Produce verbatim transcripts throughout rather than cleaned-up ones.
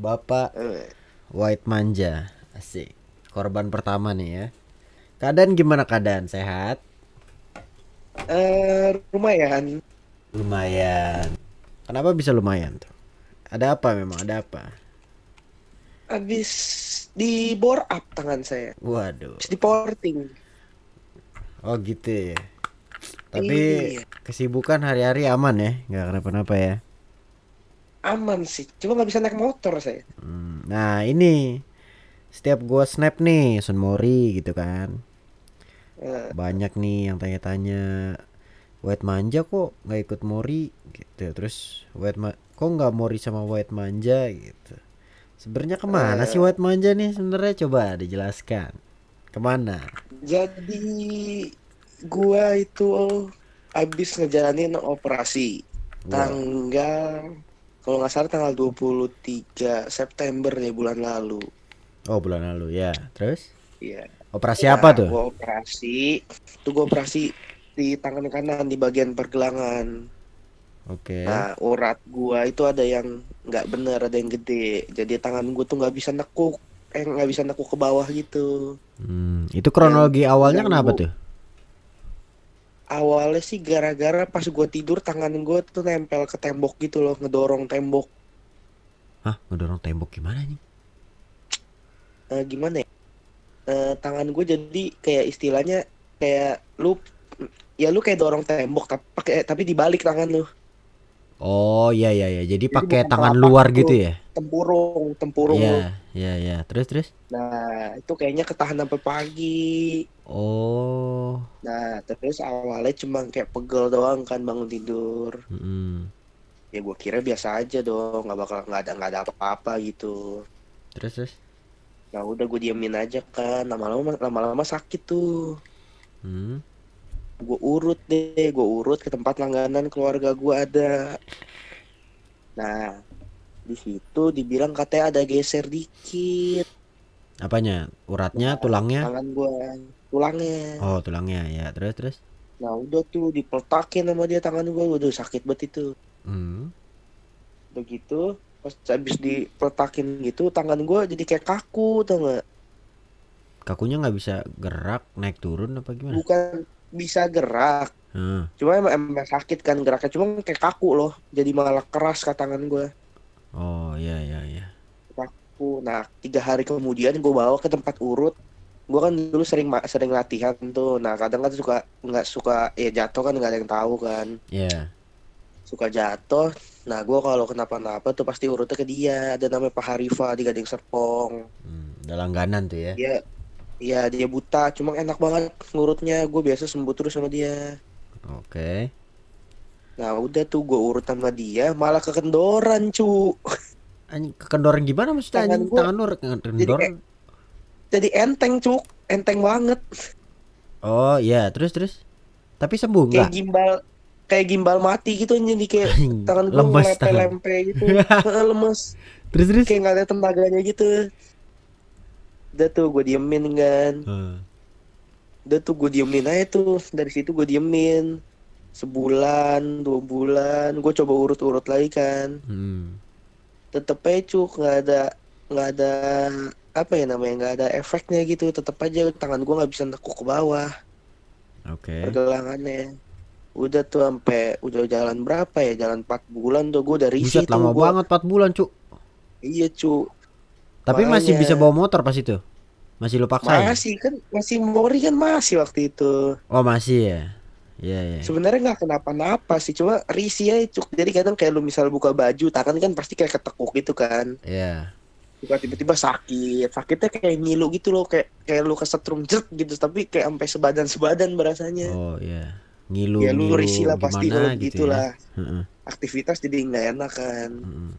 Bapak White Manja. Asik. Korban pertama nih ya. Keadaan gimana keadaan? Sehat? Eh, uh, lumayan. Lumayan. Kenapa bisa lumayan tuh? Ada apa memang? Ada apa? Habis di bore up tangan saya. Waduh. Habis di porting. Oh gitu ya. Tapi iya. Kesibukan hari-hari aman ya? Nggak kenapa-napa ya? Aman sih. Cuma nggak bisa naik motor saya. Hmm, nah ini. Setiap gua snap nih Sun Mori gitu kan, uh. banyak nih yang tanya-tanya, White Manja kok nggak ikut Mori gitu, terus White Ma kok nggak Mori sama White Manja gitu. Sebenarnya kemana uh. sih White Manja nih sebenarnya, coba dijelaskan kemana? Jadi gua itu abis ngejalanin operasi wow. tanggal, kalau nggak salah tanggal dua puluh tiga September ya, bulan lalu. Oh bulan lalu ya, terus? Iya. Operasi ya, apa tuh? Gua operasi, tuh gua operasi di tangan kanan di bagian pergelangan. Oke. Okay. Nah urat gua itu ada yang nggak bener, ada yang gede. Jadi tangan gua tuh nggak bisa nekuk, eh nggak bisa nekuk ke bawah gitu. Hmm, itu kronologi dan awalnya dan kenapa gua, tuh? Awalnya sih gara-gara pas gua tidur tangan gua tuh nempel ke tembok gitu loh, ngedorong tembok. Hah, ngedorong tembok gimana nih? Uh, gimana ya, uh, tangan gue jadi kayak istilahnya kayak lu ya lu kayak dorong tembok tapi pakai tapi dibalik tangan lu. Oh iya iya ya, jadi, jadi pakai tangan luar gitu ya, tempurung tempurung ya ya ya. Terus terus nah itu kayaknya ketahan sampai pagi. Oh nah terus awalnya cuma kayak pegel doang kan bangun tidur. Mm-hmm. Ya gue kira biasa aja dong, nggak bakal nggak ada nggak ada apa-apa gitu. Terus terus nah udah gue diamin aja kan, lama-lama lama-lama sakit tuh. Hmm. Gue urut deh, gue urut ke tempat langganan keluarga gue ada. Nah di situ dibilang katanya ada geser dikit. Apanya? Uratnya, nah, tulangnya? Tangan gue, tulangnya. Oh tulangnya ya, terus terus. Nah udah tuh dipeletakin sama dia tangan gue, udah sakit banget itu. Hmm. Begitu. Pas abis dipeletakin gitu tangan gue jadi kayak kaku tau gak? Kakunya nggak bisa gerak naik turun apa gimana? Bukan bisa gerak, hmm. cuma emang, emang sakit kan geraknya, cuma kayak kaku loh, jadi malah keras ke tangan gue. Oh iya iya iya. Kaku. Nah tiga hari kemudian gue bawa ke tempat urut. Gue kan dulu sering sering latihan tuh. Nah kadang kan suka nggak suka ya jatuh kan, nggak ada yang tahu kan. Iya. Yeah. Suka jatuh. Nah gue kalau kenapa-napa tuh pasti urutnya ke dia. Ada namanya Pak Harifah di Gading Serpong. hmm, Udah langganan tuh ya. Iya ya, dia buta, cuma enak banget ngurutnya. Gue biasa sembuh terus sama dia. Oke okay. Nah udah tuh gue urut sama dia, malah kekendoran cu. Kekendoran gimana maksudnya? Tangan, tangan lu kekendoran. Jadi, jadi enteng cu, enteng banget. Oh iya terus terus. Tapi sembuh gak? Kayak gimbal, kayak gimbal mati gitu, jadi kayak tangan gue lempe-lempe gitu. Lemes. Terus terus kayak nggak ada tenaganya gitu. Udah tuh gue diemin kan. Hmm. Udah tuh gue diemin aja tuh. Dari situ gue diemin sebulan dua bulan. Gue coba urut-urut lagi kan. Hmm. Tetep aja cuk, nggak ada nggak ada apa ya namanya, nggak ada efeknya gitu. Tetep aja tangan gue nggak bisa nekuk ke bawah. Oke. Okay. Pergelangannya. Udah tuh sampai udah jalan berapa ya, jalan empat bulan tuh gue dari situ. Buset lama gua... banget empat bulan cu. Iya cu. Tapi makanya... masih bisa bawa motor pas itu? Masih lu paksain? Masih kan, masih Mori kan masih waktu itu. Oh masih ya? Iya iya. Sebenarnya gak kenapa-napa sih, cuma risih aja cu. Jadi kadang kayak lu misal buka baju, tangan kan pasti kayak ketekuk gitu kan. Iya yeah. Tiba-tiba sakit, sakitnya kayak ngilu gitu loh. Kayak kayak lu kesetrum jerk gitu, tapi kayak sampai sebadan-sebadan berasanya. Oh iya yeah. Ngilu, ya lu risih lah pasti kalau gitu gitulah ya? uh-uh. Aktivitas jadi nggak enak kan. uh-uh.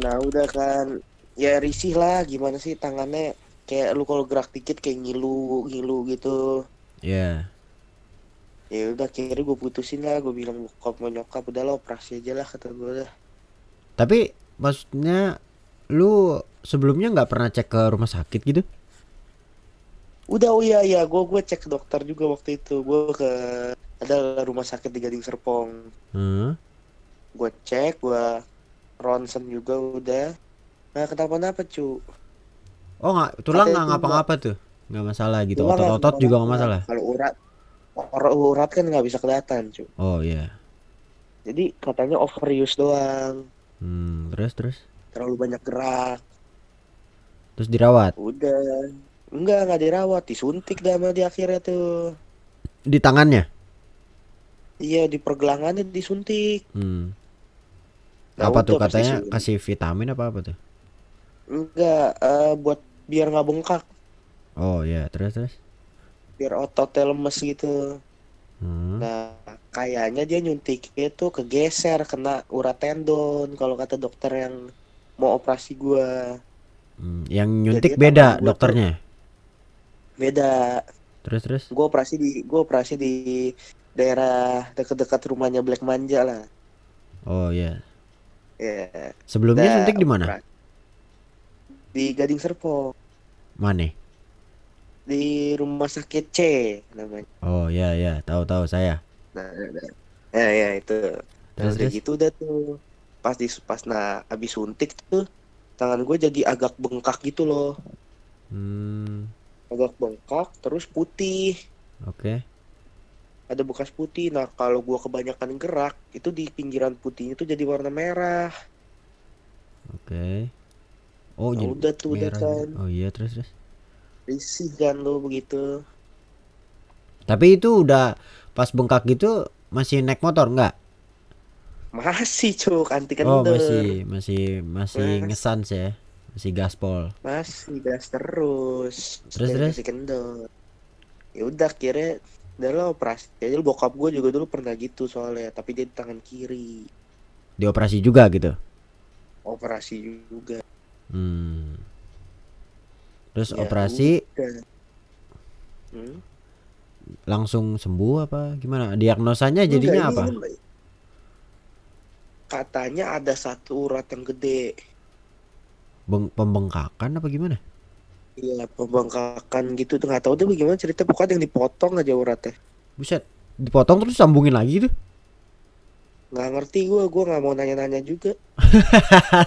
Nah udah kan ya risih lah, gimana sih tangannya kayak lu kalau gerak dikit kayak ngilu ngilu gitu ya. Yeah. Ya udah akhirnya gue putusin lah, gue bilang bokap mau nyokap udah lah operasi aja lah kata gue lah. Tapi maksudnya lu sebelumnya nggak pernah cek ke rumah sakit gitu? Udah oh iya ya, gue gue cek ke dokter juga waktu itu. Gue ke ada rumah sakit di Gading Serpong. Hmm. Gue cek, gue ronsen juga udah. Nah, ketelpon apa cu? Oh nggak, tulang nggak ngapa-ngapa tuh, nggak masalah gitu. Otot-otot juga nggak masalah. Kalau urat, urat kan nggak bisa kelihatan cu. Oh iya. Yeah. Jadi katanya overuse doang. Hmm, terus terus? Terlalu banyak gerak. Terus dirawat? Udah, enggak nggak dirawat, disuntik dah sama di akhirnya tuh. Di tangannya? Iya, di pergelangannya disuntik. Hmm. Nah, apa tuh katanya sih. Kasih vitamin apa apa tuh? Enggak, uh, buat biar nggak bengkak. Oh ya, yeah. terus terus. Biar ototnya lemes gitu. Hmm. Nah, kayaknya dia nyuntiknya tuh kegeser kena urat tendon kalau kata dokter yang mau operasi gua. Hmm. Yang nyuntik jadi, beda dokternya. Beda. Terus terus. Gua operasi di gua operasi di daerah dekat-dekat rumahnya Black Manja lah. Oh ya. Yeah. Yeah. Sebelumnya nah, suntik di mana? Di Gading Serpong. Mana? Di rumah sakit C namanya. Oh ya ya, tahu-tahu saya. Nah, nah, nah, ya itu. Terus gitu udah tuh. Pas di pas nah habis suntik tuh tangan gue jadi agak bengkak gitu loh. Hmm. Agak bengkak terus putih. Oke. Okay. Ada bekas putih. Nah, kalau gua kebanyakan gerak, itu di pinggiran putihnya itu jadi warna merah. Oke. Okay. Oh, nah, udah tuh udah kan. Oh iya, terus terus. Risih kan lo begitu. Tapi itu udah pas bengkak gitu masih naik motor enggak? Masih, Cuk, anti kendor. Oh, masih masih masih Mas. Ngesan sih ya. Masih gaspol. Masih gas terus. Terus terus masih kendor. Ya udah kira udah lo operasi. Jadi bokap gue juga dulu pernah gitu soalnya, tapi dia di tangan kiri. Dioperasi juga gitu? Operasi juga. Hmm. Terus ya, operasi hmm? Langsung sembuh apa gimana? Diagnosanya jadinya enggak, apa? Ini, katanya ada satu urat yang gede. Beng- pembengkakan apa gimana? Iya, pembengkakan gitu, nggak tahu deh bagaimana cerita, pokoknya yang dipotong aja uratnya. Buset, dipotong terus sambungin lagi tuh? Nggak ngerti gue, gue nggak mau nanya-nanya juga.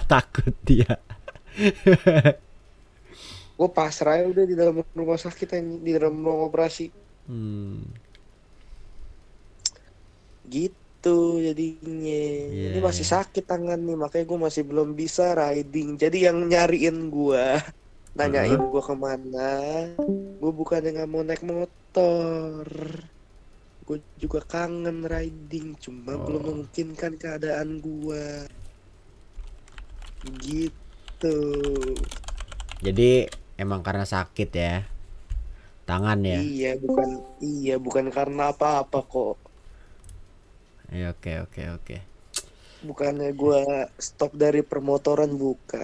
Takut dia. Gue pasrah ya udah di dalam rumah sakit, di dalam ruang operasi. Hmm. Gitu jadinya. Yeah. Ini masih sakit tangan nih, makanya gue masih belum bisa riding. Jadi yang nyariin gue, nanyain uh-huh. gue kemana, gue bukannya nggak mau naik motor, gue juga kangen riding, cuma oh. belum memungkinkan keadaan gue, gitu. Jadi emang karena sakit ya, tangan ya? Iya bukan, iya bukan karena apa-apa kok. Ya, oke oke oke. Bukannya gua stop dari permotoran bukan.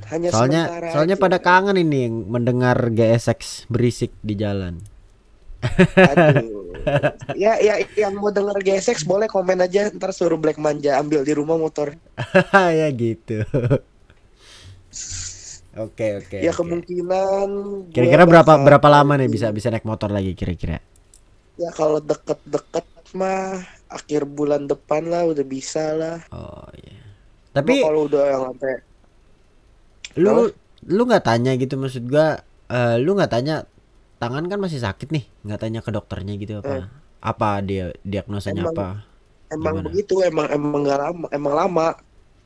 Yeah. Hanya soalnya soalnya aja. Pada kangen ini mendengar G S X berisik di jalan. Aduh. Ya ya yang mau denger G S X boleh komen aja, ntar suruh Black Manja ambil di rumah motor. Ya gitu. Oke oke. Ya kemungkinan kira-kira berapa berapa lama nih bisa bisa naik motor lagi kira-kira? Ya kalau deket-deket mah akhir bulan depan lah udah bisa lah. Oh iya. Yeah. Tapi kalau udah yang sampai lu apa? Lu nggak tanya gitu, maksud gua uh, lu nggak tanya, tangan kan masih sakit nih, nggak tanya ke dokternya gitu apa? Eh. Apa dia diagnosanya emang, apa? Emang gimana? Begitu emang emang nggak lama emang lama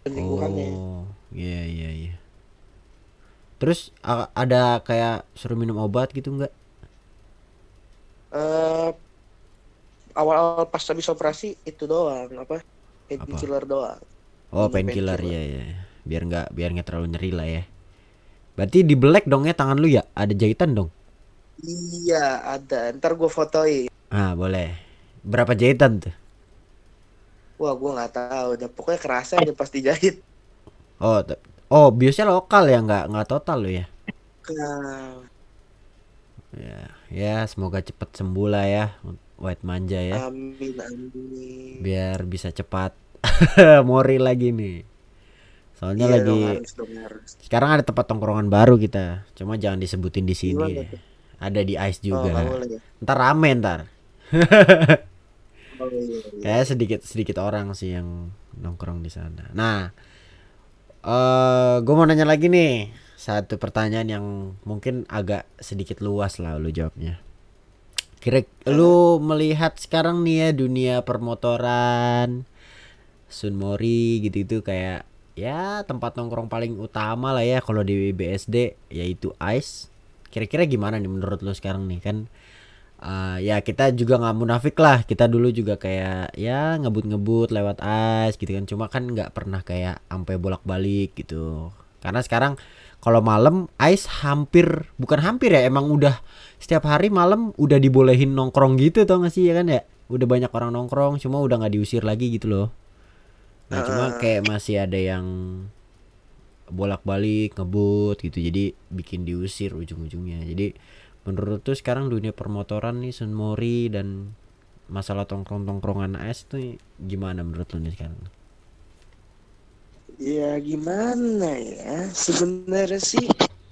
penyembuhannya. Oh iya yeah, iya yeah, iya. Yeah. Terus ada kayak suruh minum obat gitu nggak? Eh uh, awal-awal pas habis operasi itu doang apa painkiller doang. Oh painkiller ya ya, biar nggak biar nggak terlalu nyeri lah ya. Berarti di black dong ya tangan lu ya, ada jahitan dong? Iya ada, ntar gue fotoin. Ah boleh. Berapa jahitan tuh? Wah gue nggak tahu, udah pokoknya kerasa aja pas dijahit. Oh t- oh biusnya lokal ya, nggak nggak total lo ya? Nah. Ya ya semoga cepet sembuh lah ya. White Manja ya. Amin amin. Biar bisa cepat Mori lagi nih. Soalnya iya, lagi dong, harus, dong, harus. Sekarang ada tempat tongkrongan baru kita. Cuma jangan disebutin di sini. Gimana? Ada di Ice juga. Oh, ntar rame ntar. Oh, iya, iya. Kayak sedikit sedikit orang sih yang nongkrong di sana. Nah, Uh, gue mau nanya lagi nih, satu pertanyaan yang mungkin agak sedikit luas lah lu jawabnya. Kira lu melihat sekarang nih ya dunia permotoran, Sun Mori gitu-gitu kayak ya tempat nongkrong paling utama lah ya kalau di B S D yaitu Ice. Kira-kira gimana nih menurut lu sekarang nih kan? Uh, ya kita juga nggak munafik lah, kita dulu juga kayak ya ngebut-ngebut lewat Ice gitu kan, cuma kan nggak pernah kayak ampe bolak-balik gitu. Karena sekarang kalau malam Ice hampir, bukan hampir ya, emang udah setiap hari malam udah dibolehin nongkrong gitu, tau gak sih ya kan ya, udah banyak orang nongkrong, cuma udah nggak diusir lagi gitu loh. Nah cuma kayak masih ada yang bolak-balik ngebut gitu, jadi bikin diusir ujung-ujungnya. Jadi menurut tuh sekarang dunia permotoran nih, Sun Mori dan masalah tongkrong-tongkrongan es tuh gimana menurut lu nih sekarang? Ya gimana ya, sebenarnya sih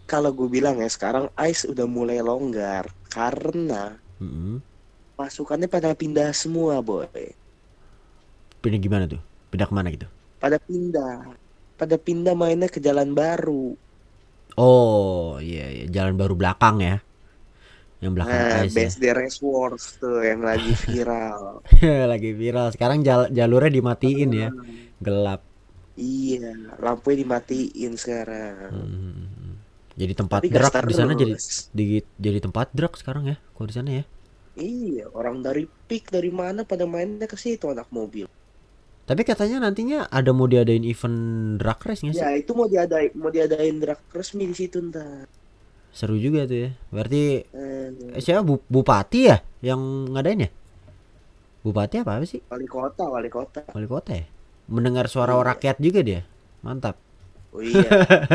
kalau gue bilang ya sekarang es udah mulai longgar karena mm-hmm. masukannya pada pindah semua boy. Pindah gimana tuh? Pindah kemana gitu? Pada pindah, pada pindah mainnya ke jalan baru. Oh iya, iya. Jalan baru belakang ya. Yang belakang nah, Ice B S D ya. Race Wars tuh yang lagi viral. Lagi viral. Sekarang jal jalurnya dimatiin ya. Gelap. Iya, lampunya dimatiin sekarang. Hmm. Jadi tempat drag di sana jadi di, jadi tempat drag sekarang ya. Kalau di sana ya. Iya, orang dari pik dari mana pada mainnya ke situ anak mobil. Tapi katanya nantinya ada mau diadain event drag race nggak sih? Ya, itu mau diadain mau diadain drag resmi di situ ntar. Seru juga tuh ya. Berarti eh, siapa bupati ya yang ngadain ya? Bupati apa, apa sih? Wali kota, wali kota. Wali kota ya? Mendengar suara oh, rakyat juga dia. Mantap. Oh iya.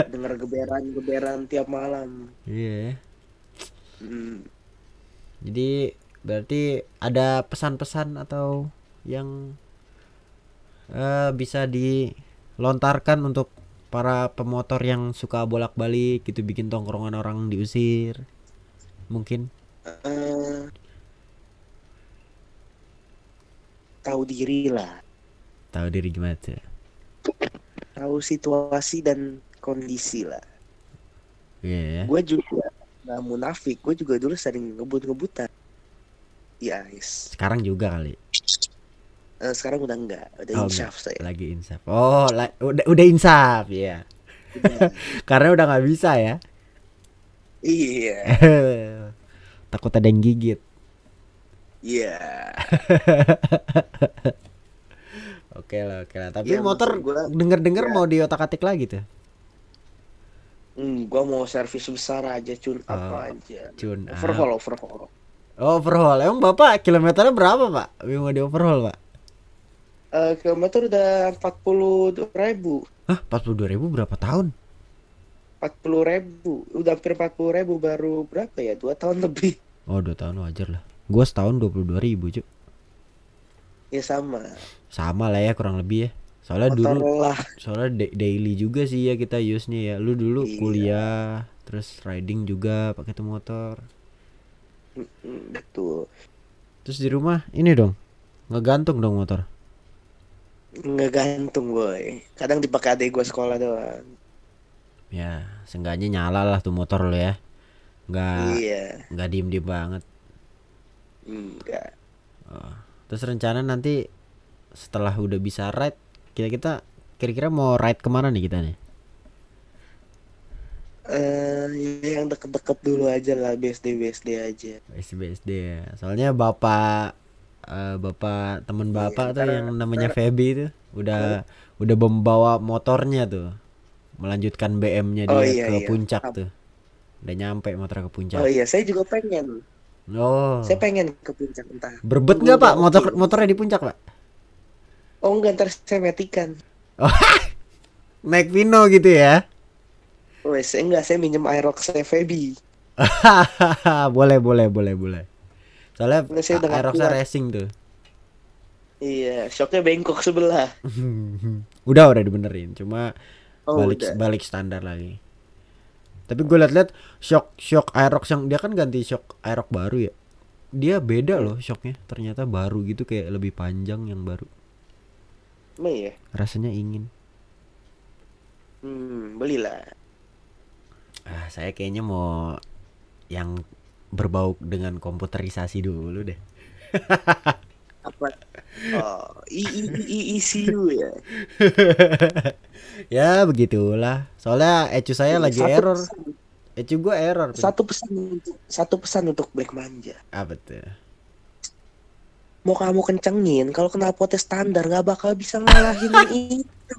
Dengar geberan-geberan tiap malam. Iya. Yeah. Mm. Jadi berarti ada pesan-pesan atau yang uh, bisa dilontarkan untuk para pemotor yang suka bolak-balik gitu, bikin tongkrongan orang diusir mungkin? Uh, tahu diri lah. Tahu diri gimana tuh? Tahu situasi dan kondisi lah. Iya. Yeah. Gue juga nggak munafik, gue juga dulu sering ngebut-ngebutan di Ice. Sekarang juga kali? Sekarang udah enggak, udah oh, insaf saya. Lagi insaf. Oh, la udah udah insaf ya. Yeah. Karena udah nggak bisa ya. Iya. Yeah. Takut ada yang gigit. Iya. Yeah. Oke okay lah, oke okay lah. Tapi yeah, motor denger-denger yeah. mau diotak-atik lagi tuh. Hmm, gua mau servis besar aja, tune oh, apa aja. Tune overhaul, up. overhaul. Oh, overhaul. Emang Bapak kilometernya berapa, Pak? Mau di overhaul, Pak? Uh, kilometer udah empat puluh dua ribu. Hah? empat puluh dua ribu berapa tahun? empat puluh ribu. Udah hampir empat puluh ribu baru berapa ya? dua tahun lebih. Oh dua tahun wajar lah. Gue setahun dua puluh dua ribu cu. Ya sama. Sama lah ya kurang lebih ya. Soalnya motor dulu lah. Soalnya daily juga sih ya kita use-nya ya. Lu dulu iya. kuliah terus riding juga pakai tuh motor. Betul. Terus di rumah ini dong ngegantung dong motor. Nggak gantung boy, kadang dipakai adek gue sekolah doang. Ya, seenggaknya nyala lah tuh motor lo ya. Nggak, iya. nggak diem-diem banget. Enggak. Oh. Terus rencana nanti setelah udah bisa ride, kita-kita kira-kira mau ride kemana nih kita nih? Eh, uh, yang deket-deket dulu aja lah, B S D B S D aja. B S D B S D ya. Soalnya bapak Uh, bapak temen bapak ya, tuh yang namanya Febi itu udah ya. udah membawa motornya tuh melanjutkan B M-nya dia oh, iya, ke iya. puncak tuh, udah nyampe motor ke puncak. Oh iya, saya juga pengen. Oh. Saya pengen ke puncak entah. Berbet nggak pak motor okay. motornya di puncak pak? Oh enggak, ntar saya metikan. Oh, naik Vino gitu ya? Wes enggak, saya minjem Aerox Febi. boleh boleh boleh boleh. Soalnya Aerox racing tuh. Iya, shocknya bengkok sebelah. udah udah dibenerin, cuma oh, balik udah. balik standar lagi. Tapi gue liat-liat shock shock Aerox yang dia kan ganti shock Aerox baru ya. Dia beda loh shocknya, ternyata baru gitu kayak lebih panjang yang baru. Emang ya? Rasanya ingin. Hmm, belilah. Ah, saya kayaknya mau yang berbau dengan komputerisasi dulu deh. Apa? Oh, I I I C U ya. Ya begitulah. Soalnya E C U saya hmm, lagi error. Pesan. E C U gue error. Satu pesan untuk satu pesan untuk Black Manja. Apa tuh? Mau kamu kencengin, kalau knalpotnya standar nggak bakal bisa ngalahin itu.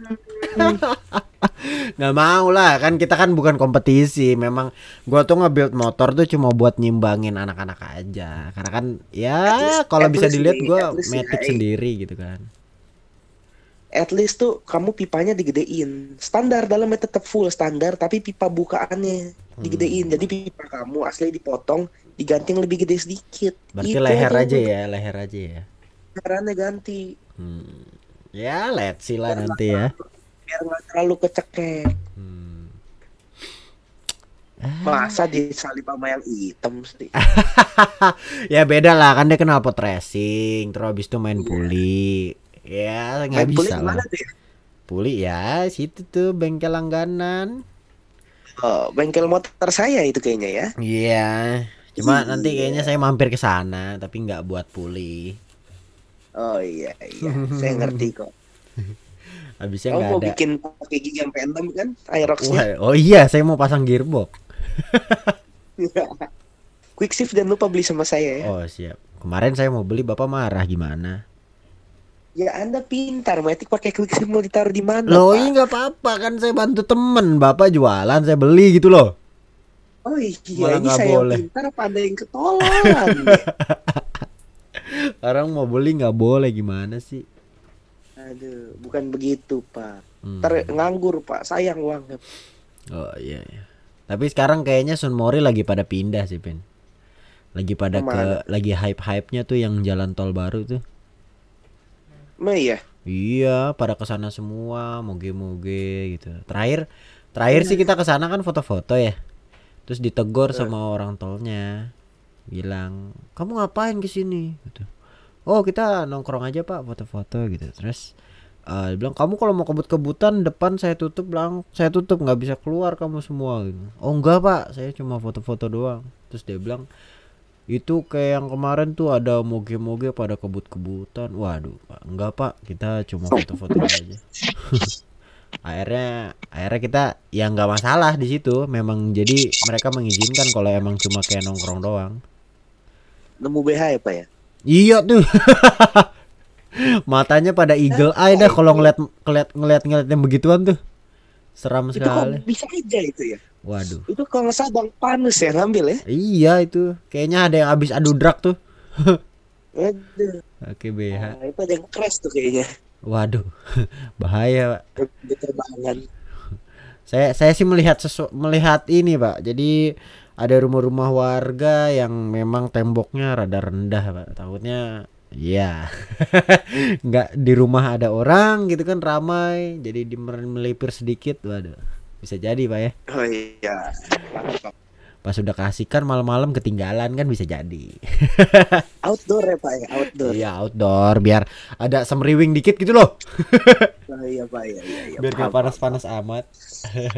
Nggak mau lah, kan kita kan bukan kompetisi. Memang gua tuh nge-build motor tuh cuma buat nyimbangin anak-anak aja. Karena kan ya kalau bisa dilihat gua metik sendiri gitu kan. At least tuh kamu pipanya digedein. Standar dalamnya tetap full standar, tapi pipa bukaannya digedein. Hmm. Jadi pipa kamu asli dipotong, diganti yang lebih gede sedikit. Berarti itu leher aja ya, leher aja ya. Caranya ganti. Hmm. Ya, let's see lah biar nanti ya. Biar nggak terlalu kecekek. Hmm. Ah. Masa disalip sama yang hitam sih. Ya beda lah, kan dia kenal pot racing, terus habis itu main yeah. puli. Ya, nggak bisa lah. Tuh ya? Puli ya, situ tuh bengkel langganan. Oh, bengkel motor saya itu kayaknya ya. Iya. Yeah. Cuma nanti kayaknya saya mampir ke sana tapi nggak buat pulih. Oh iya iya, saya ngerti kok. Habisnya nggak ada. Kamu mau bikin pakai gigi yang pendam kan, Aerox-nya? Oh iya, saya mau pasang gearbox. Quick shift dan lupa beli sama saya ya. Oh siap. Kemarin saya mau beli, bapak marah gimana? Ya Anda pintar, metik pakai quick shift mau ditaruh di mana? Loh ini nggak apa-apa kan, saya bantu temen, bapak jualan, saya beli gitu loh. Oh iya, ini saya boleh. Pintar apa Anda yang ketololan? Orang mau beli nggak boleh, gimana sih? Aduh, bukan begitu Pak. Hmm. Ter nganggur Pak, sayang banget. Oh iya, iya. Tapi sekarang kayaknya Sun Mori lagi pada pindah sih Pin. Lagi pada Kemana? ke, lagi hype-hype-nya tuh yang jalan tol baru tuh. Nah, iya. Iya, pada kesana semua, moge-moge gitu. Terakhir, terakhir nah. sih kita kesana kan foto-foto ya. Terus ditegur sama orang tolnya, bilang kamu ngapain kesini gitu. Oh kita nongkrong aja Pak, foto-foto gitu. Terus uh, bilang kamu kalau mau kebut-kebutan depan saya tutup, lang saya tutup nggak bisa keluar kamu semua gitu. Oh enggak Pak, saya cuma foto-foto doang. Terus dia bilang itu kayak yang kemarin tuh ada moge-moge pada kebut-kebutan. Waduh Pak, enggak Pak, kita cuma foto-foto aja. Akhirnya, akhirnya kita ya nggak masalah di situ. Memang jadi mereka mengizinkan kalau emang cuma kayak nongkrong doang. Nemu B H ya Pak ya? Iya tuh. Matanya pada eagle eye dah kalau ngeliat ngeliat ngeliat ngeliat yang begituan tuh. Seram sekali. Itu kok bisa aja itu ya? Waduh. Itu kalau nggak salah Bang Panus ya ngambil ya? Iya itu. Kayaknya ada yang abis adu drag tuh. Waduh. Oke B H. Nah, itu ada yang crash tuh kayaknya. Waduh, bahaya Pak. Saya saya sih melihat sesu, melihat ini Pak. Jadi ada rumah-rumah warga yang memang temboknya rada rendah Pak. Takutnya ya nggak di rumah ada orang gitu kan ramai. Jadi melipir sedikit, waduh bisa jadi Pak ya. Oh iya. Pas udah kasihkan malam-malam ketinggalan kan bisa jadi. Outdoor ya Pak ya, outdoor. Iya outdoor biar ada semriwing dikit gitu loh. Oh, iya Pak ya, iya, iya, biar nggak panas-panas amat.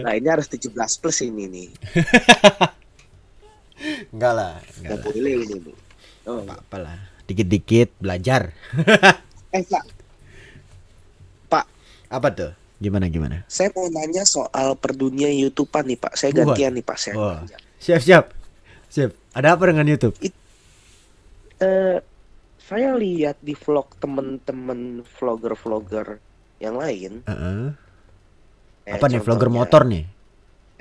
Nah ini harus tujuh belas plus ini nih. Enggak lah, enggak boleh ini Bu. Oh Pak, apalah. Dikit-dikit belajar. Eh Pak. Pak, apa tuh? Gimana gimana? Saya mau nanya soal perdunia YouTubean nih Pak. Saya gantian nih Pak saya. Oh. Siap siap siap. Ada apa dengan YouTube? It, uh, saya lihat di vlog temen-temen vlogger-vlogger yang lain. Uh-uh. eh, apa nih vlogger motor nih?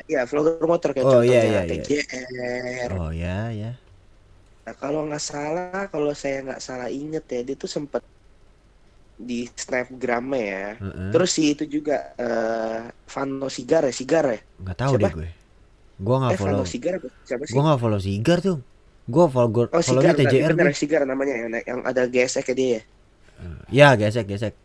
Iya vlogger motor kayak oh, contohnya iya, iya, T G R. Oh ya ya. Nah kalau nggak salah, kalau saya nggak salah inget ya, dia tuh sempet di snapgram ya. Uh-uh. Terus si itu juga uh, Vano Sigar ya, Sigar ya. Nggak tahu Siapa? deh gue. Gua nggak eh, follow Sigar, siapa sih? Gua nggak follow Sigar tuh. Gua follow oh, follownya T J R. Bener, Sigar namanya yang, yang ada gesek ya dia ya. Ya gesek gesek.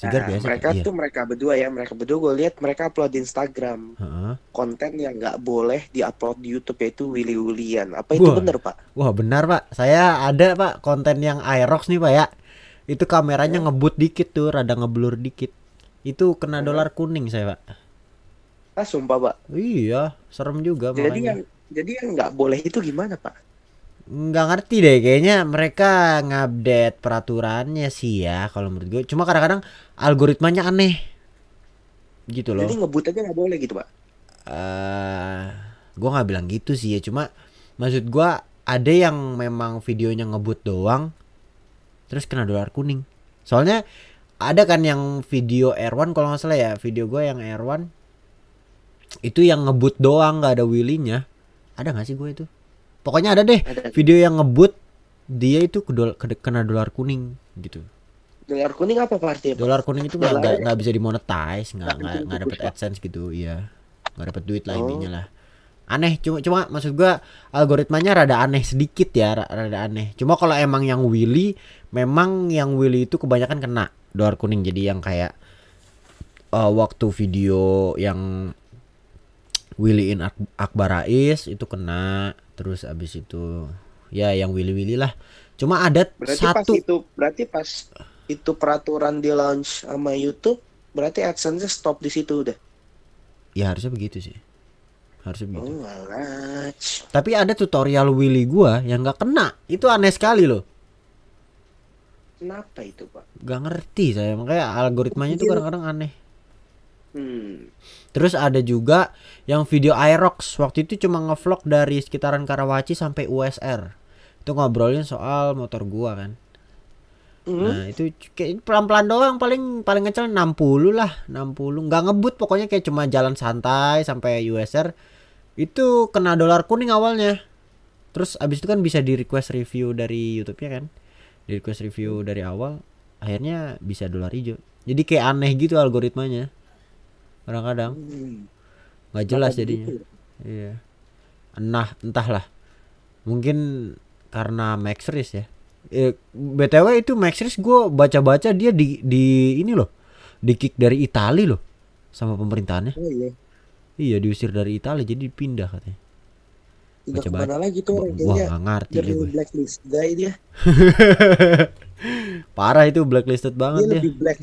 Sigar nah, gesek. Mereka iya. tuh mereka berdua ya, mereka berdua gue lihat mereka upload di Instagram. Uh-huh. Konten yang nggak boleh diupload di YouTube yaitu willy-willian. Apa itu Wah. bener Pak? Wah benar Pak. Saya ada Pak konten yang Aerox nih Pak ya. Itu kameranya ngebut dikit tuh, rada ngeblur dikit. Itu kena dolar kuning saya Pak. Ah, sumpah, Pak. Iya, serem juga. Jadi makanya. yang jadi yang nggak boleh itu gimana, Pak? Nggak ngerti deh, kayaknya mereka ngupdate peraturannya sih ya, kalau menurut gue. Cuma kadang-kadang algoritmanya aneh, gitu loh. Jadi ngebut aja nggak boleh gitu, Pak? Uh, gue nggak bilang gitu sih ya, cuma maksud gue ada yang memang videonya ngebut doang, terus kena dolar kuning. Soalnya ada kan yang video R satu kalau nggak salah ya, video gue yang R satu. Itu yang ngebut doang, nggak ada willinya. Ada nggak sih gue itu? Pokoknya ada deh ada. Video yang ngebut, dia itu kedol, kena dolar kuning gitu. Dolar kuning apa artinya? Dolar kuning itu nggak nggak bisa dimonetize, nggak nggak dapet adsense gitu, iya. Nggak dapet duit lah intinya lah. Aneh, cuma cuma maksud gue algoritmanya rada aneh sedikit ya, rada aneh. Cuma kalau emang yang willy, memang yang willy itu kebanyakan kena dolar kuning. Jadi yang kayak uh, waktu video yang willy-in Akbar Rais itu kena, terus abis itu ya yang willy-willy lah. Cuma ada berarti satu pas itu, berarti pas itu peraturan di launch sama YouTube, berarti AdSense stop di situ udah. Ya harusnya begitu sih, harusnya begitu. Oh, tapi ada tutorial willy gua yang nggak kena, itu aneh sekali loh. Kenapa itu, Pak? Gak ngerti saya, makanya algoritmanya itu kadang-kadang aneh. Hmm. Terus ada juga yang video Aerox waktu itu cuma ngevlog dari sekitaran Karawaci sampai U S R. Itu ngobrolin soal motor gua kan. Hmm. Nah, itu kayak pelan-pelan doang, paling paling kecil enam puluh lah, enam puluh. Nggak ngebut, pokoknya kayak cuma jalan santai sampai U S R. Itu kena dolar kuning awalnya. Terus abis itu kan bisa di-request review dari YouTube-nya kan. Di-request review dari awal, akhirnya bisa dolar hijau. Jadi kayak aneh gitu algoritmanya. Kadang-kadang nggak jelas jadinya, iya. Nah, entahlah. Mungkin karena Max Wrist ya. E, btw itu Max Wrist gue baca-baca dia di di ini loh, di kick dari Itali loh, sama pemerintahannya. Oh, iya. Iya, diusir dari Itali jadi pindah katanya. Baca-baca lagi tuh orang dia. Wah, ngerti dia. Blacklist guy dia. Parah itu, blacklisted banget dia. Dia. Black.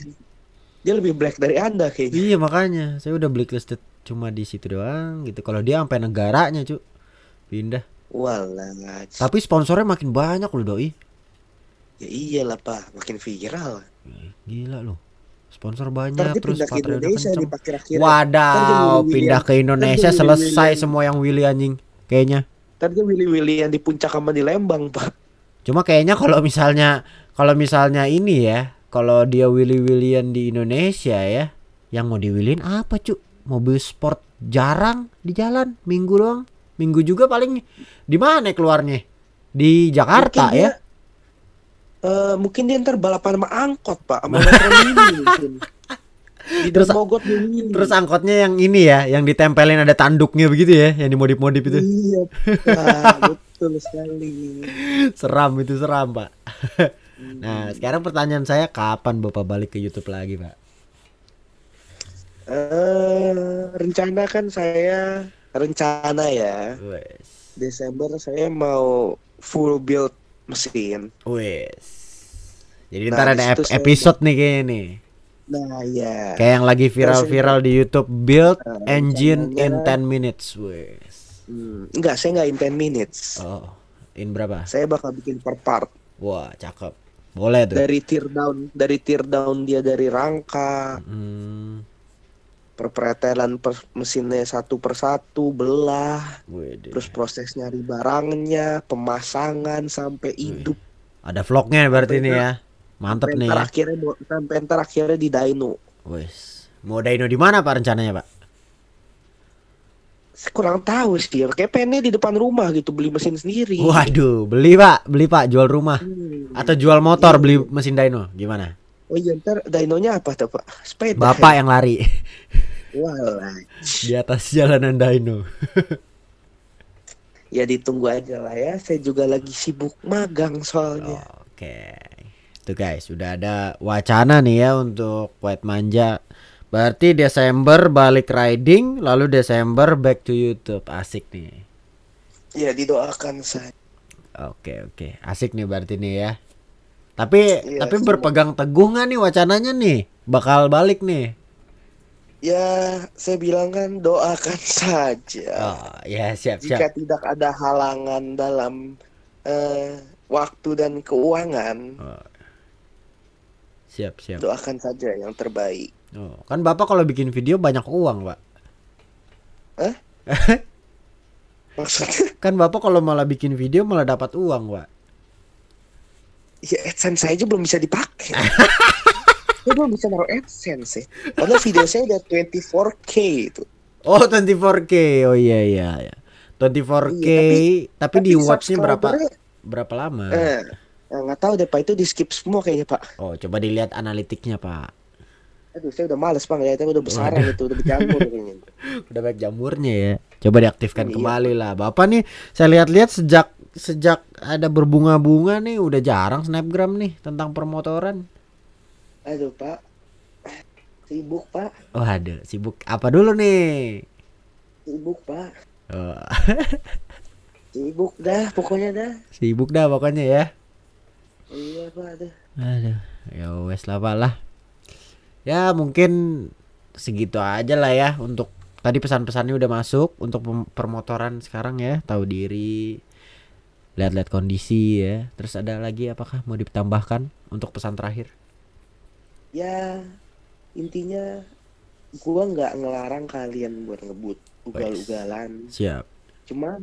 Dia lebih black dari Anda kayaknya. Iya makanya, saya udah blacklisted cuma di situ doang gitu. Kalau dia sampai negaranya, cu, pindah. Walah. Tapi sponsornya makin banyak loh, doi. Ya iyalah, Pak, makin viral. Gila loh. Sponsor banyak terus patronya kenceng. Wadaw, pindah ke Indonesia selesai semua yang willy anjing kayaknya. Tadi willy-willy yang di Puncak sama di Lembang, Pak. Cuma kayaknya kalau misalnya kalau misalnya ini ya, kalau dia willy-willian di Indonesia ya, yang mau diwilin apa, cu? Mobil sport jarang di jalan, minggu doang. Minggu juga paling di mana keluarnya? Di Jakarta mungkin ya. Dia, uh, mungkin dia ntar balapan sama angkot, Pak, sama motor mini. Terus mogot mini. Terus angkotnya yang ini ya, yang ditempelin ada tanduknya begitu ya, yang dimodif-modif itu. Iya. Nah, betul sekali. Seram itu, seram, Pak. Nah, sekarang pertanyaan saya, kapan Bapak balik ke YouTube lagi, Pak? Uh, rencana kan saya, rencana ya. Wes. Desember saya mau full build mesin. Wes. Jadi nah, ntar ada ep episode saya... nih kayaknya nih. Nah, iya. Kayak yang lagi viral-viral di YouTube, build uh, engine in ten minutes. Wes. Hmm. Enggak, saya nggak in ten minutes. Oh, in berapa? Saya bakal bikin per part. Wah, cakep. Boleh tuh. Dari tear down, dari tear down dia dari rangka, hmm. perpretelan per mesinnya satu persatu, belah, Wede. Terus proses nyari barangnya, pemasangan sampai hidup. Wih. Ada vlognya berarti ini ya, mantep nih. Ya. Akhirnya sampai ntar akhirnya di dyno. Wes, mau dyno di mana, Pak, rencananya, Pak? Saya kurang tahu sih, kayak pengennya di depan rumah gitu, beli mesin sendiri. Waduh, beli, Pak, beli, Pak, jual rumah hmm. atau jual motor hmm. beli mesin dyno, gimana? Oh iya, ntar dynonya apa tuh, Pak? Sepeda. Bapak yang lari. Walah. Di atas jalanan dyno. Ya ditunggu aja lah ya, saya juga lagi sibuk magang soalnya. Oke, tuh guys, sudah ada wacana nih ya untuk White Manja. Berarti Desember balik riding, lalu Desember back to YouTube. Asik nih. Ya, didoakan saya. Oke, oke. Asik nih berarti nih ya. Tapi ya, tapi berpegang teguh nggak nih wacananya nih? Bakal balik nih. Ya, saya bilang kan doakan saja. Oh, ya, siap, siap. Jika tidak ada halangan dalam uh, waktu dan keuangan. Oh. Siap, siap. Doakan saja yang terbaik. Oh, kan Bapak kalau bikin video banyak uang, Pak. Eh? Maksudnya? Kan Bapak kalau malah bikin video malah dapat uang, Pak. Ya, AdSense saya aja belum bisa dipakai. Saya belum bisa naruh AdSense. Padahal video saya udah twenty-four K itu. Oh, twenty-four K. Oh iya iya ya. twenty-four K, iya, tapi, tapi di watch-nya berapa berapa lama? Eh, nggak tahu deh Pak, itu di skip semua kayaknya Pak. Oh, coba dilihat analitiknya Pak. Aduh, saya udah males Pak ngeliatnya, udah besaran itu, udah berjamur ini. Udah banyak jamurnya ya. Coba diaktifkan oh, kembali iya. lah. Bapak nih saya lihat-lihat sejak sejak ada berbunga-bunga nih udah jarang snapgram nih tentang permotoran. Aduh Pak, sibuk Pak. Waduh, sibuk apa dulu nih? Sibuk Pak. Oh. Sibuk dah pokoknya dah. Sibuk dah pokoknya ya. Iya Pak. Aduh, aduh. Ya wes lah Pak lah. Ya mungkin segitu aja lah ya untuk tadi pesan-pesannya udah masuk untuk permotoran sekarang ya, tahu diri, lihat-lihat kondisi ya. Terus ada lagi apakah mau ditambahkan untuk pesan terakhir? Ya intinya gua nggak ngelarang kalian buat ngebut ugal-ugalan. Siap. Cuma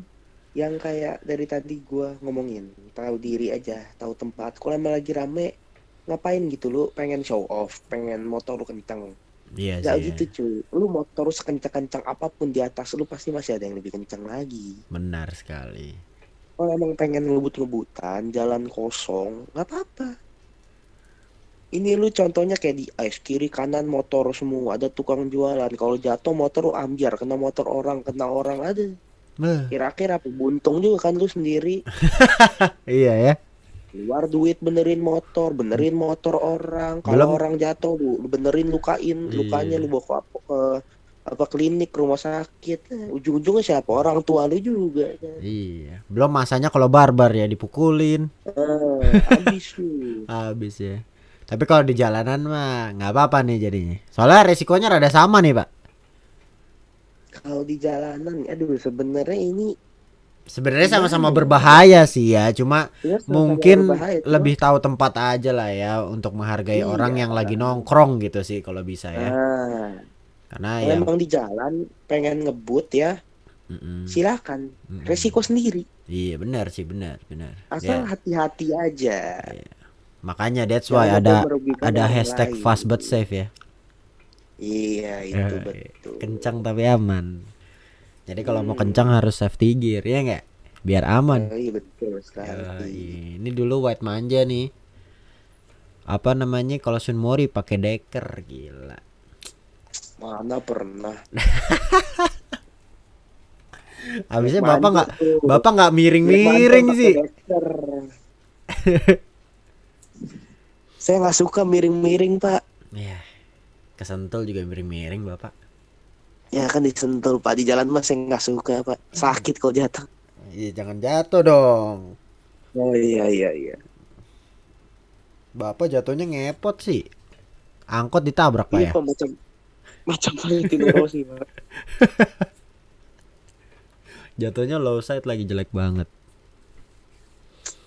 yang kayak dari tadi gua ngomongin, tahu diri aja, tahu tempat. Kalau emang lagi rame ngapain gitu, lu pengen show off, pengen motor lu kencang. Iya sih. Gak gitu cuy. Lu motor sekencang-kencang apapun di atas lu pasti masih ada yang lebih kencang lagi. Benar sekali. Kalau emang pengen ngebut-ngebutan jalan kosong nggak apa-apa. Ini lu contohnya kayak di ice, kiri kanan motor semua, ada tukang jualan. Kalau jatuh motor lu ambiar, kena motor orang, kena orang ada. Kira-kira buntung juga kan lu sendiri. Iya ya. Keluar duit benerin motor, benerin motor orang. Kalau orang jatuh lu, lu benerin, lukain, lukanya lu bawa ke uh, apa klinik, rumah sakit. Nah, ujung-ujungnya siapa? Orang tua lu juga. Iya. Belum masanya kalau barbar ya dipukulin. Uh, habis lu. Habis ya. Tapi kalau di jalanan mah nggak apa-apa nih jadinya. Soalnya resikonya rada sama nih Pak. Kalau di jalanan, aduh sebenarnya ini sebenarnya sama-sama berbahaya sih ya. Cuma ya, mungkin berbahaya, lebih tahu tempat aja lah ya untuk menghargai iya, orang yang lagi nongkrong gitu sih kalau bisa ya. Nah, karena kalau ya emang di jalan pengen ngebut ya, mm-mm, silakan. Mm-mm. Resiko sendiri. Iya benar sih, benar benar. Asal ya hati-hati aja. Iya. Makanya that's why ya, ada ada hashtag fast but safe ya. Iya itu eh, betul. Kencang tapi aman. Jadi kalau hmm. mau kencang harus safety gear ya nggak? Biar aman. Iya betul sekali. Ya, ini dulu White Manja nih. Apa namanya kalau Sun Mori pakai deker gila. Mana pernah. Habisnya Bapak nggak Bapak nggak miring-miring sih. Saya nggak suka miring-miring Pak. Ya, kesentul juga miring-miring Bapak. Ya kan disentul Pak, di jalan mas saya nggak suka Pak. Sakit kalau jatuh. Iya jangan jatuh dong. Oh iya iya iya. Bapak jatuhnya ngepot sih. Angkot ditabrak Pak ya. Iya macam macam Valentino Rossi Pak. Jatuhnya low side lagi jelek banget.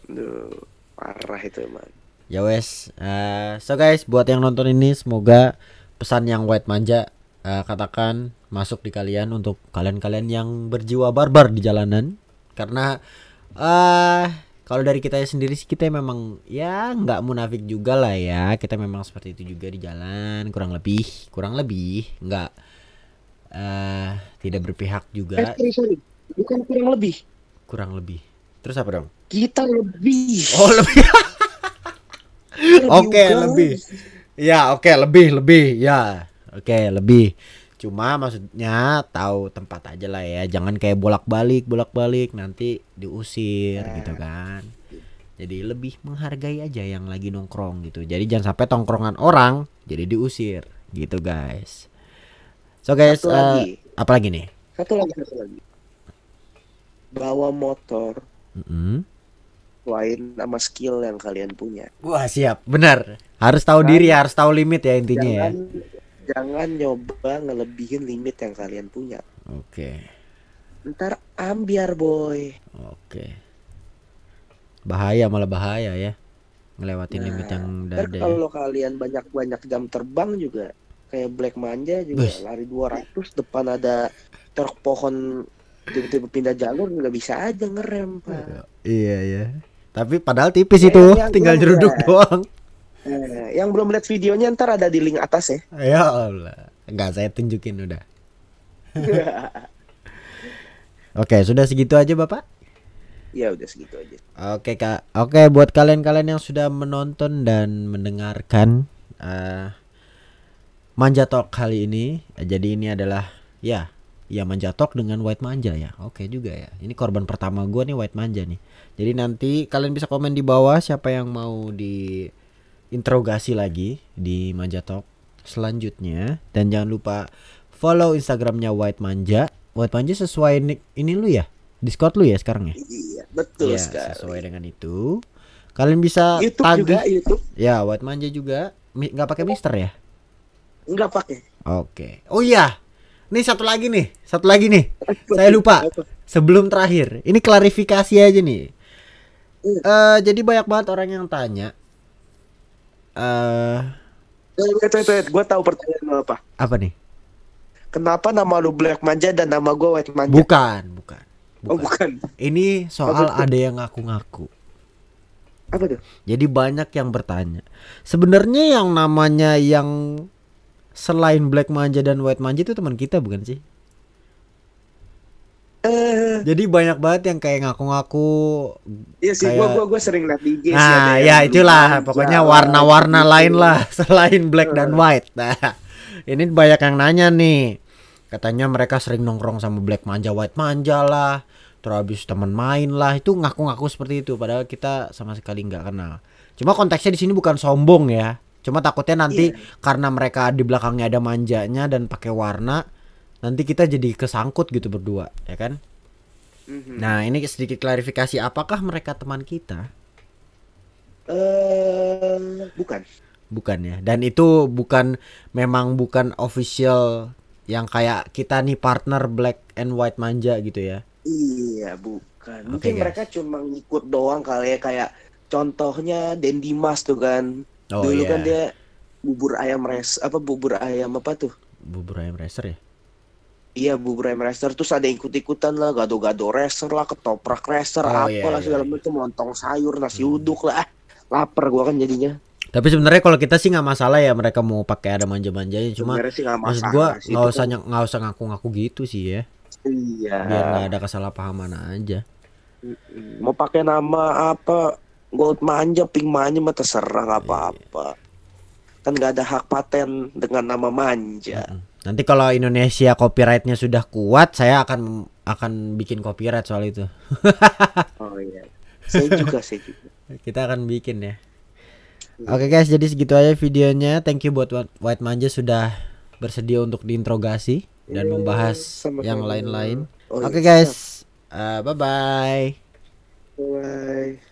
Duh, parah itu emang. Ya wes, uh, so guys buat yang nonton ini semoga pesan yang White Manja uh, katakan masuk di kalian untuk kalian-kalian yang berjiwa barbar di jalanan. Karena uh, kalau dari kita sendiri sih kita memang ya nggak munafik juga lah ya. Kita memang seperti itu juga di jalan, kurang lebih, kurang lebih nggak uh, tidak berpihak juga. Sorry, sorry. Bukan kurang lebih. Kurang lebih. Terus apa dong? Kita lebih. Oh lebih. Oke okay, lebih ya oke okay, lebih lebih ya oke okay, lebih cuma maksudnya tahu tempat aja lah ya, jangan kayak bolak-balik bolak-balik nanti diusir nah, gitu kan. Jadi lebih menghargai aja yang lagi nongkrong gitu, jadi jangan sampai tongkrongan orang jadi diusir gitu guys. So guys satu uh, lagi. Apa lagi nih satu lagi satu lagi bawa motor mm-hmm. lain sama skill yang kalian punya. Wah siap, benar. Harus tahu nah, diri, harus tahu limit ya intinya jangan, ya. jangan nyoba ngelebihin limit yang kalian punya. Oke. Okay. Ntar ambiar boy. Oke. Okay. Bahaya, malah bahaya ya, ngelewatin nah, limit yang dari. Kalau kalian banyak-banyak jam terbang juga, kayak Black Manja juga Bus. lari dua ratus depan ada truk pohon tiba-tiba pindah jalur nggak bisa aja ngerem pak. Iya ya. Tapi padahal tipis eh, itu, tinggal jeruduk ya. doang. Eh, yang belum lihat videonya ntar ada di link atas ya. Ya Allah, nggak saya tunjukin udah. Oke, sudah segitu aja bapak. Ya udah segitu aja. Oke kak, oke buat kalian-kalian yang sudah menonton dan mendengarkan uh, Manja Talk kali ini. Jadi ini adalah ya, ya Manja Talk dengan White Manja ya. Oke juga ya. Ini korban pertama gua nih White Manja nih. Jadi nanti kalian bisa komen di bawah siapa yang mau diinterogasi lagi di Manja Talk selanjutnya. Dan jangan lupa follow Instagramnya White Manja. White Manja sesuai nick ini lu ya. Discord lu ya sekarang ya? Iya, betul ya, sekali. Sesuai dengan itu. Kalian bisa YouTube tag juga, YouTube. Ya, White Manja juga. Nggak pakai Mister ya? Nggak pakai. Oke. Okay. Oh iya. Nih satu lagi nih. Satu lagi nih. Saya lupa. Sebelum terakhir, ini klarifikasi aja nih. Mm. Uh, jadi banyak banget orang yang tanya. Eh, uh, gua tahu pertanyaan apa. Apa nih? Kenapa nama lu Black Manja dan nama gua White Manja? Bukan, bukan. Bukan. Oh bukan. Ini soal oh, ada yang ngaku-ngaku. Apa tuh? Jadi banyak yang bertanya. Sebenarnya yang namanya yang selain Black Manja dan White Manja itu teman kita bukan sih? Uh, Jadi banyak banget yang kayak ngaku-ngaku. Iya sih, kayak... gua, gua gua sering lihat di I G. Nah, ya itulah. Pokoknya warna-warna lain lah selain Black uh. dan White. Nah, ini banyak yang nanya nih. Katanya mereka sering nongkrong sama Black Manja, White Manja lah, terus habis teman main lah, itu ngaku-ngaku seperti itu. Padahal kita sama sekali nggak kenal. Cuma konteksnya di sini bukan sombong ya. Cuma takutnya nanti yeah. karena mereka di belakangnya ada manjanya dan pakai warna, nanti kita jadi kesangkut gitu berdua, ya kan? Mm-hmm. Nah ini sedikit klarifikasi, apakah mereka teman kita? Uh, bukan. Bukan ya. Dan itu bukan, memang bukan official. Yang kayak kita nih partner Black and White Manja gitu ya. Iya bukan. Mungkin okay, mereka cuma ngikut doang kali ya. Kayak contohnya Dendimas tuh kan. Oh, Dulu yeah. kan dia bubur ayam racer. Apa bubur ayam apa tuh? Bubur ayam racer ya? Iya bubur ayam racer. Terus ada ikut-ikutan lah. Gado-gado racer lah. Ketoprak racer. Oh, apa yeah, lah segala yeah. macam. Montong sayur. Nasi hmm. uduk lah. Laper gua kan jadinya. Tapi sebenarnya kalau kita sih nggak masalah ya mereka mau pakai ada manja-manjanya, cuma maksud gua nggak usah nggak usah ngaku-ngaku gitu sih ya. Iya. Biar nggak ada kesalahpahaman aja. Mau pakai nama apa? Gold Manja, Pink Manja, mah terserah nggak apa-apa. Kan nggak ada hak paten dengan nama manja. Nanti kalau Indonesia copyrightnya sudah kuat, saya akan akan bikin copyright soal itu. Oh iya. Saya juga, saya juga. Kita akan bikin ya. Oke okay guys, jadi segitu aja videonya. Thank you buat White Manja sudah bersedia untuk diinterogasi dan membahas Sama-sama. yang lain-lain. Oke okay guys, uh, bye-bye. Bye.